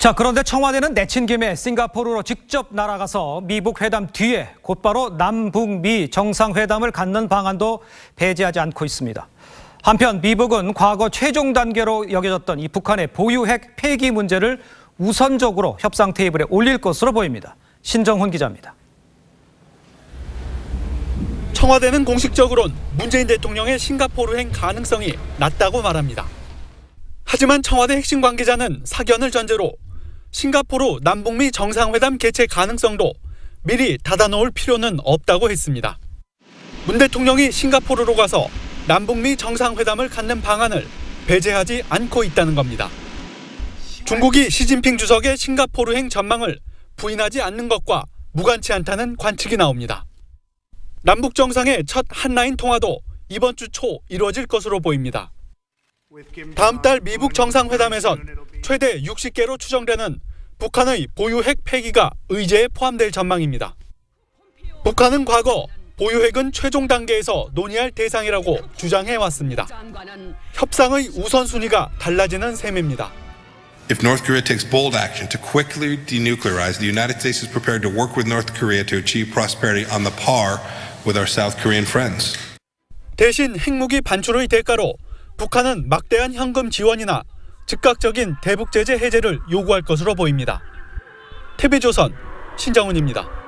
자, 그런데 청와대는 내친 김에 싱가포르로 직접 날아가서 미북 회담 뒤에 곧바로 남북미 정상회담을 갖는 방안도 배제하지 않고 있습니다. 한편 미북은 과거 최종 단계로 여겨졌던 이 북한의 보유 핵 폐기 문제를 우선적으로 협상 테이블에 올릴 것으로 보입니다. 신정훈 기자입니다. 청와대는 공식적으로는 문재인 대통령의 싱가포르행 가능성이 낮다고 말합니다. 하지만 청와대 핵심 관계자는 사견을 전제로 싱가포르 남북미 정상회담 개최 가능성도 미리 닫아놓을 필요는 없다고 했습니다. 문 대통령이 싱가포르로 가서 남북미 정상회담을 갖는 방안을 배제하지 않고 있다는 겁니다. 중국이 시진핑 주석의 싱가포르행 전망을 부인하지 않는 것과 무관치 않다는 관측이 나옵니다. 남북 정상의 첫 한라인 통화도 이번 주 초 이루어질 것으로 보입니다. 다음 달 미북 정상회담에선 최대 60개로 추정되는 북한의 보유 핵 폐기가 의제에 포함될 전망입니다. 북한은 과거 보유 핵은 최종 단계에서 논의할 대상이라고 주장해왔습니다. 협상의 우선순위가 달라지는 셈입니다. If North Korea takes bold action to quickly denuclearize, the United States is prepared to work with North Korea to achieve prosperity on the par with our South Korean friends. 대신 핵무기 반출의 대가로 북한은 막대한 현금 지원이나 즉각적인 대북 제재 해제를 요구할 것으로 보입니다. TV조선 신정훈입니다.